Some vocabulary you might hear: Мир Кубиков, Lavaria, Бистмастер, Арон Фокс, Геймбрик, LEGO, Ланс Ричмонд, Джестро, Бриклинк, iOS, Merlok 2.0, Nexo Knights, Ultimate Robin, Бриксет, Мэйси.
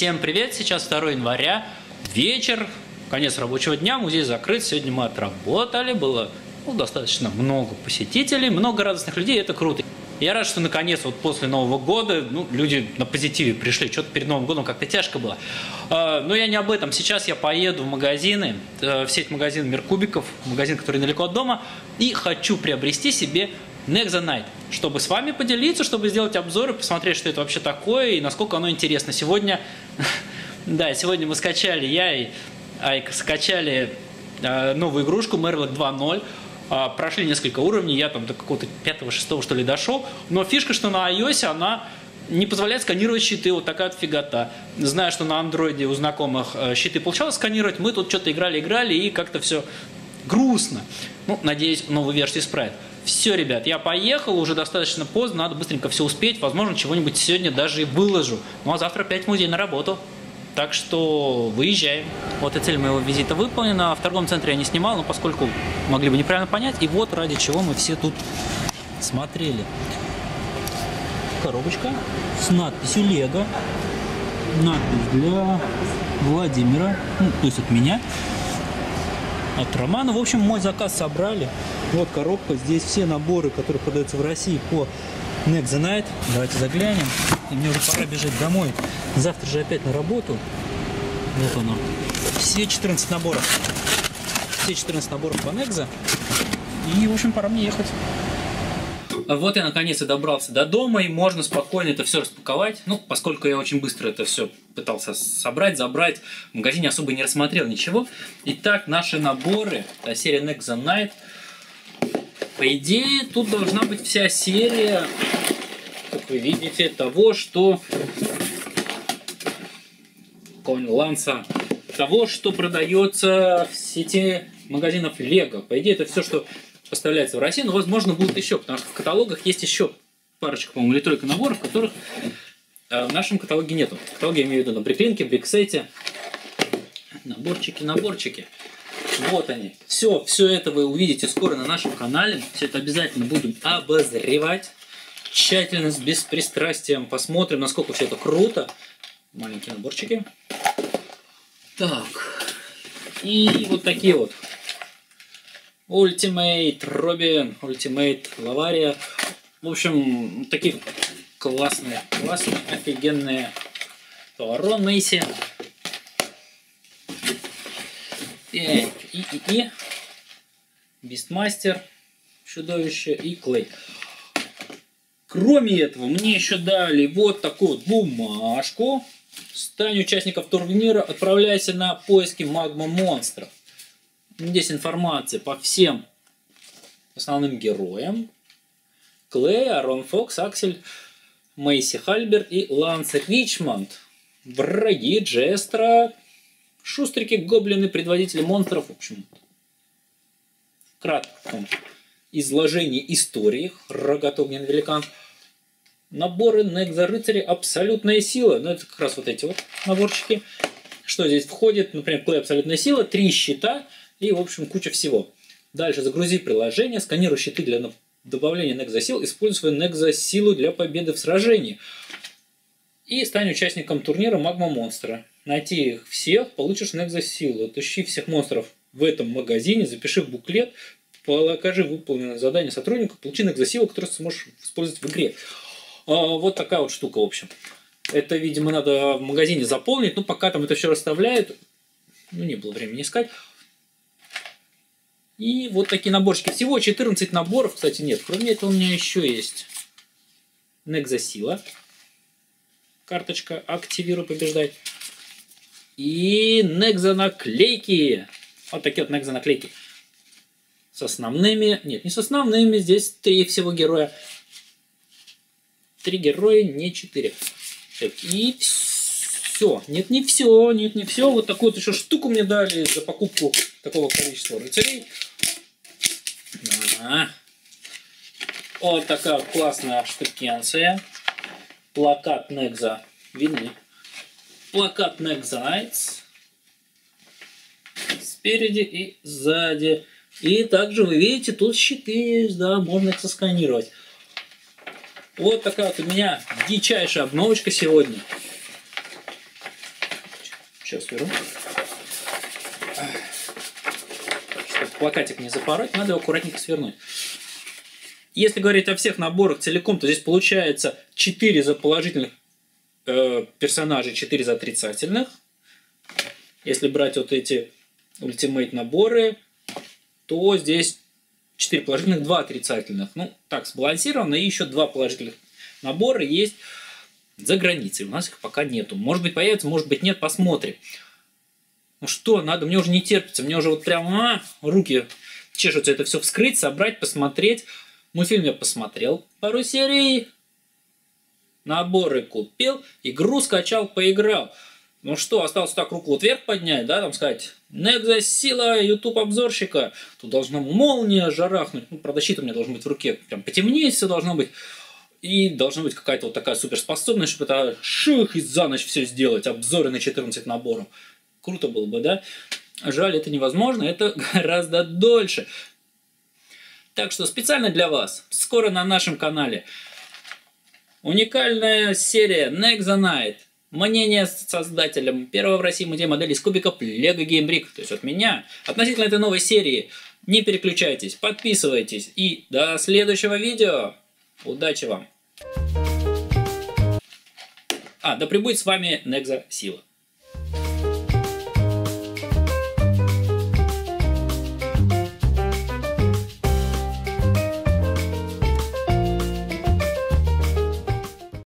Всем привет, сейчас 2 января, вечер, конец рабочего дня, музей закрыт, сегодня мы отработали, было достаточно много посетителей, много радостных людей, это круто. Я рад, что наконец вот после Нового года люди на позитиве пришли, что-то перед Новым годом как-то тяжко было. Но я не об этом, сейчас я поеду в магазины, в сеть магазин Мир Кубиков, магазин, который недалеко от дома, и хочу приобрести себе Nexo Knights, чтобы с вами поделиться, чтобы сделать обзоры, посмотреть, что это вообще такое и насколько оно интересно. Сегодня, да, сегодня мы скачали, я и Айк скачали новую игрушку Merlok 2.0. Прошли несколько уровней, я там до какого-то 5-6 что ли дошел. Но фишка, что на iOS она не позволяет сканировать щиты, вот такая вот фигота. Знаю, что на Android у знакомых щиты получалось сканировать, мы тут что-то играли и как-то все грустно. Ну, надеюсь, новую версию исправит. Все, ребят, я поехал, уже достаточно поздно, надо быстренько все успеть, возможно, чего-нибудь сегодня даже и выложу. Ну, а завтра опять в музей на работу, так что выезжаем. Вот и цель моего визита выполнена, в торговом центре я не снимал, но поскольку могли бы неправильно понять, и вот ради чего мы все тут смотрели. Коробочка с надписью «Лего», надпись для Владимира, ну, то есть от меня. От Романа. В общем, мой заказ собрали. Вот коробка. Здесь все наборы, которые продаются в России по Nexo Knights. Давайте заглянем. И мне уже пора бежать домой. Завтра же опять на работу. Вот оно. Все 14 наборов. Все 14 наборов по Nexo. И, в общем, пора мне ехать. Вот я наконец-то добрался до дома, и можно спокойно это все распаковать. Ну, поскольку я очень быстро это все пытался собрать, забрать, в магазине особо не рассмотрел ничего. Итак, наши наборы, серия Nexo Knights. По идее, тут должна быть вся серия, как вы видите, того, что... Конь-ланса. Того, что продается в сети магазинов LEGO. По идее, это все, что... поставляется в России, но, возможно, будут еще, потому что в каталогах есть еще парочка, по-моему, или тройка наборов, которых в нашем каталоге нету. В каталоге я имею в виду на Бриклинке, Бриксете, наборчики. Вот они. Все это вы увидите скоро на нашем канале. Все это обязательно буду обозревать. Тщательно, с беспристрастием посмотрим, насколько все это круто. Маленькие наборчики. Так. И вот такие вот. Ультимейт, Robin, Ультимейт, Lavaria. В общем, такие классные, офигенные товары. Мэйси. И Бистмастер, чудовище и Клей. Кроме этого, мне еще дали вот такую вот бумажку. Стань участником турнира, отправляйся на поиски магма-монстров. Здесь информация по всем основным героям. Клей, Арон Фокс, Аксель, Мэйси Хальберт и Ланс Ричмонд. Враги, Джестро, шустрики, гоблины, предводители монстров. В общем, в кратком изложении истории. Рогатый огненный великан. Наборы Nexo рыцари, абсолютная сила. Ну, это как раз вот эти вот наборчики. Что здесь входит? Например, Клей, абсолютная сила, 3 щита. И, в общем, куча всего. Дальше загрузи приложение, сканируй щиты для добавления Nexo сил, используй Nexo силу для победы в сражении. И стань участником турнира Магма Монстра. Найти их всех, получишь Nexo силу. Отыщи всех монстров в этом магазине, запиши в буклет, покажи выполненное задание сотруднику, получи Nexo силу, которую сможешь использовать в игре. Вот такая вот штука, в общем. Это, видимо, надо в магазине заполнить, но пока там это все расставляют, ну, не было времени искать. И вот такие наборчики. Всего 14 наборов, кстати, нет. Кроме этого у меня еще есть Nexo сила. Карточка «Активируй, побеждай». И Nexo наклейки. Вот такие вот Nexo наклейки. С основными... Нет, не с основными. Здесь 3 всего героя. 3 героя, не 4. Так, и все. Нет, не все. Нет, не все. Вот такую вот еще штуку мне дали за покупку такого количества рыцарей. Вот такая вот классная штукенция. Плакат Nexo. Видно? Плакат Nexo Knights. Спереди и сзади. И также вы видите, тут щиты, да, можно их сосканировать. Вот такая вот у меня дичайшая обновочка сегодня. 4. Чтобы плакатик не запороть, надо его аккуратненько свернуть. Если говорить о всех наборах целиком, то здесь получается 4 за положительных персонажей, 4 за отрицательных. Если брать вот эти ультимейт наборы, то здесь 4 положительных, 2 отрицательных. Ну, так сбалансировано. И еще 2 положительных набора есть за границей. У нас их пока нету. Может быть появится, может быть нет, посмотрим. Ну что, надо, мне уже не терпится. Мне уже вот прямо руки чешутся это все вскрыть, собрать, посмотреть. Мультфильм я посмотрел пару серий, наборы купил, игру скачал, поиграл. Ну что, осталось так руку вот вверх поднять, да, там сказать, Nexo сила YouTube-обзорщика. Тут должна молния жарахнуть, ну, правда, щит у меня должен быть в руке, прям потемнее все должно быть. И должна быть какая-то вот такая суперспособность, чтобы это ших и за ночь все сделать, обзоры на 14 наборов. Круто было бы, да? Жаль, это невозможно, это гораздо дольше. Так что специально для вас, скоро на нашем канале, уникальная серия Nexo Knights. Мнение с создателем первого в России музея моделей из кубиков LEGO Геймбрик, то есть от меня, относительно этой новой серии. Не переключайтесь, подписывайтесь и до следующего видео. Удачи вам! Да пребудет с вами Nexo сила.